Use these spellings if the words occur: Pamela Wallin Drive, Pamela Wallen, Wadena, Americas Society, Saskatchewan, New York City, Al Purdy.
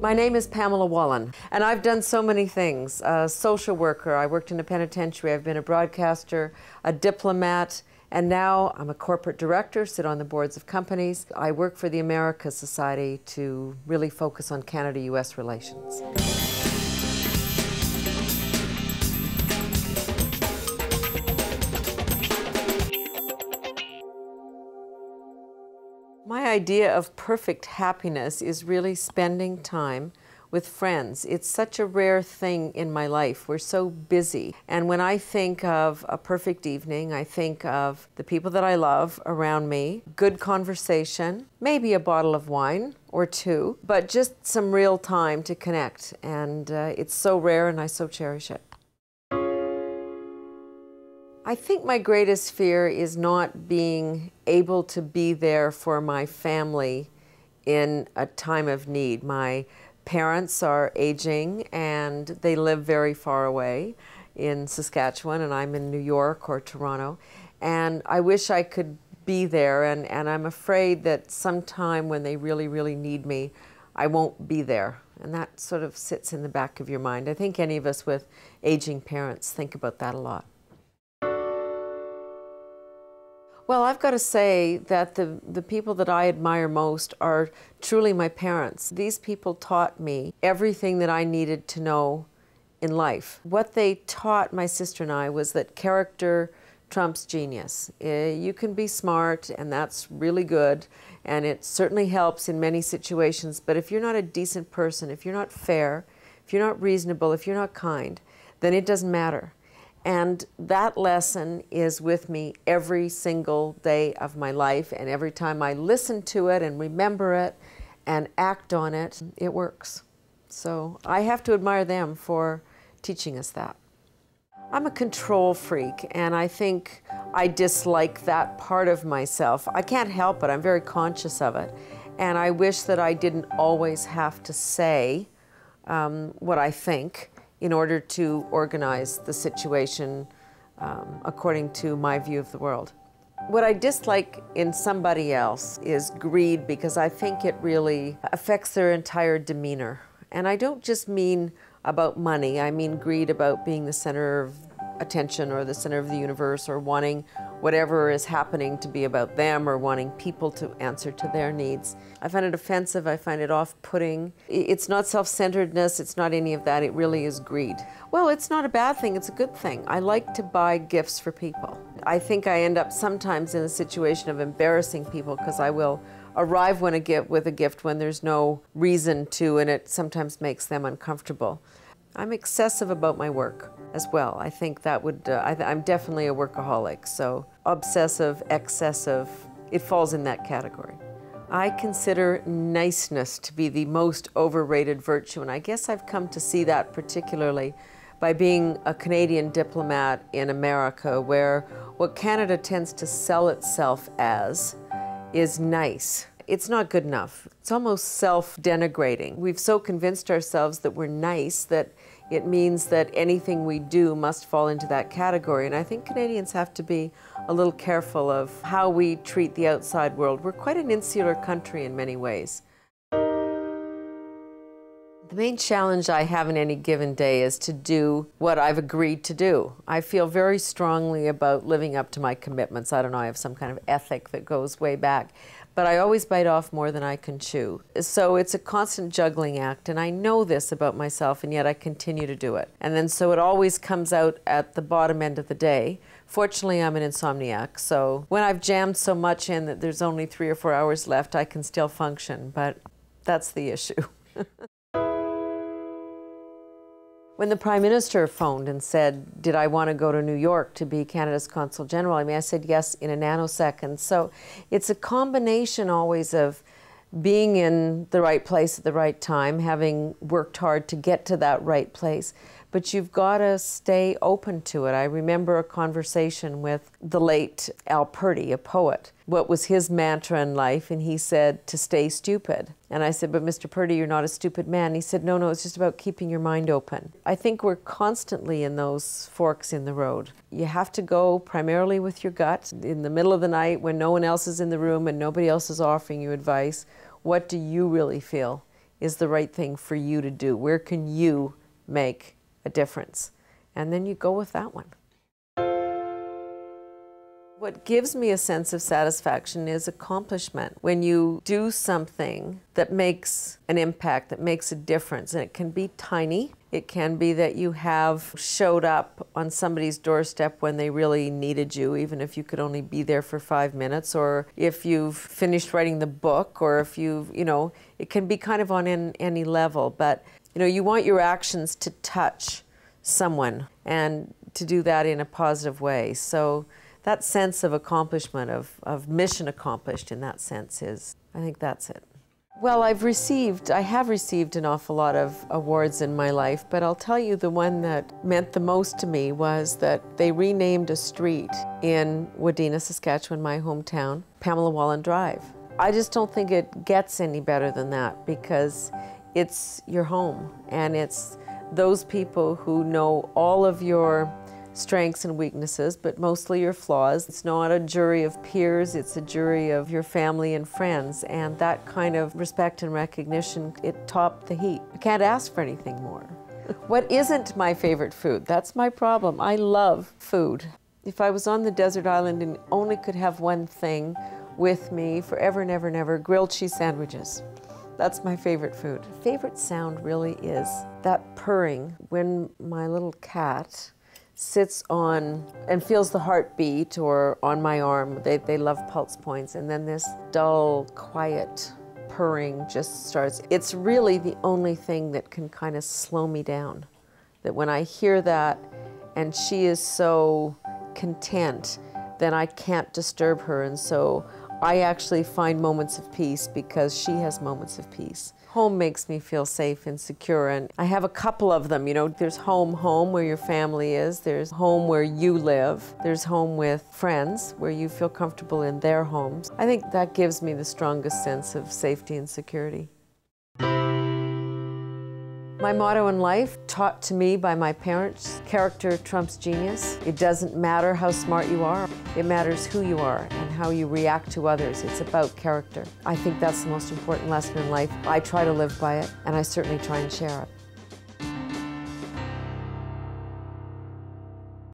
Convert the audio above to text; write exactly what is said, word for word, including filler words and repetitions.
My name is Pamela Wallin, and I've done so many things. A social worker, I worked in a penitentiary, I've been a broadcaster, a diplomat, and now I'm a corporate director, sit on the boards of companies. I work for the Americas Society to really focus on Canada U S relations. My idea of perfect happiness is really spending time with friends. It's such a rare thing in my life. We're so busy. And when I think of a perfect evening, I think of the people that I love around me, good conversation, maybe a bottle of wine or two, but just some real time to connect. And uh, it's so rare and I so cherish it. I think my greatest fear is not being able to be there for my family in a time of need. My parents are aging and they live very far away in Saskatchewan, and I'm in New York or Toronto, and I wish I could be there, and, and I'm afraid that sometime when they really, really need me, I won't be there. And that sort of sits in the back of your mind. I think any of us with aging parents think about that a lot. Well, I've got to say that the, the people that I admire most are truly my parents. These people taught me everything that I needed to know in life. What they taught my sister and I was that character trumps genius. Uh, you can be smart, and that's really good, and it certainly helps in many situations, but if you're not a decent person, if you're not fair, if you're not reasonable, if you're not kind, then it doesn't matter. And that lesson is with me every single day of my life, and every time I listen to it and remember it and act on it, it works. So I have to admire them for teaching us that. I'm a control freak, and I think I dislike that part of myself. I can't help it, I'm very conscious of it. And I wish that I didn't always have to say um, what I think in order to organize the situation um, according to my view of the world. What I dislike in somebody else is greed, because I think it really affects their entire demeanor. And I don't just mean about money, I mean greed about being the center of attention or the center of the universe, or wanting whatever is happening to be about them, or wanting people to answer to their needs. I find it offensive, I find it off-putting. It's not self-centeredness, it's not any of that, it really is greed. Well, it's not a bad thing, it's a good thing. I like to buy gifts for people. I think I end up sometimes in a situation of embarrassing people, because I will arrive when a gift, with a gift when there's no reason to, and it sometimes makes them uncomfortable. I'm excessive about my work as well. I think that would, uh, I th I'm definitely a workaholic, so obsessive, excessive, it falls in that category. I consider niceness to be the most overrated virtue, and I guess I've come to see that particularly by being a Canadian diplomat in America, where what Canada tends to sell itself as is nice. It's not good enough. It's almost self-denigrating. We've so convinced ourselves that we're nice that it means that anything we do must fall into that category. And I think Canadians have to be a little careful of how we treat the outside world. We're quite an insular country in many ways. The main challenge I have in any given day is to do what I've agreed to do. I feel very strongly about living up to my commitments. I don't know, I have some kind of ethic that goes way back, but I always bite off more than I can chew. So it's a constant juggling act, and I know this about myself, and yet I continue to do it. And then so it always comes out at the bottom end of the day. Fortunately, I'm an insomniac, so when I've jammed so much in that there's only three or four hours left, I can still function, but that's the issue. When the Prime Minister phoned and said, did I want to go to New York to be Canada's Consul General, I mean, I said yes in a nanosecond. So it's a combination always of being in the right place at the right time, having worked hard to get to that right place, but you've got to stay open to it. I remember a conversation with the late Al Purdy, a poet. What was his mantra in life? And he said, to stay stupid. And I said, but Mister Purdy, you're not a stupid man. And he said, no, no, it's just about keeping your mind open. I think we're constantly in those forks in the road. You have to go primarily with your gut. In the middle of the night, when no one else is in the room and nobody else is offering you advice, what do you really feel is the right thing for you to do? Where can you make a difference? And then you go with that one. What gives me a sense of satisfaction is accomplishment. When you do something that makes an impact, that makes a difference, and it can be tiny, it can be that you have showed up on somebody's doorstep when they really needed you, even if you could only be there for five minutes, or if you've finished writing the book, or if you've, you know, it can be kind of on in, any level, but, you know, you want your actions to touch someone and to do that in a positive way. So that sense of accomplishment, of, of mission accomplished in that sense is, I think that's it. Well, I've received, I have received an awful lot of awards in my life, but I'll tell you the one that meant the most to me was that they renamed a street in Wadena, Saskatchewan, my hometown, Pamela Wallin Drive. I just don't think it gets any better than that, because it's your home, and it's those people who know all of your strengths and weaknesses, but mostly your flaws. It's not a jury of peers, it's a jury of your family and friends, and that kind of respect and recognition, it topped the heap. I can't ask for anything more. What isn't my favorite food? That's my problem. I love food. If I was on the desert island and only could have one thing with me forever and ever and ever, grilled cheese sandwiches. That's my favorite food. Favorite sound really is that purring when my little cat sits on and feels the heartbeat or on my arm. They, they love pulse points. And then this dull, quiet purring just starts. It's really the only thing that can kind of slow me down. That when I hear that and she is so content, then I can't disturb her. And so I actually find moments of peace because she has moments of peace. Home makes me feel safe and secure, and I have a couple of them, you know. There's home, home where your family is. There's home where you live. There's home with friends where you feel comfortable in their homes. I think that gives me the strongest sense of safety and security. My motto in life, taught to me by my parents, character trumps genius. It doesn't matter how smart you are. It matters who you are and how you react to others. It's about character. I think that's the most important lesson in life. I try to live by it, and I certainly try and share it.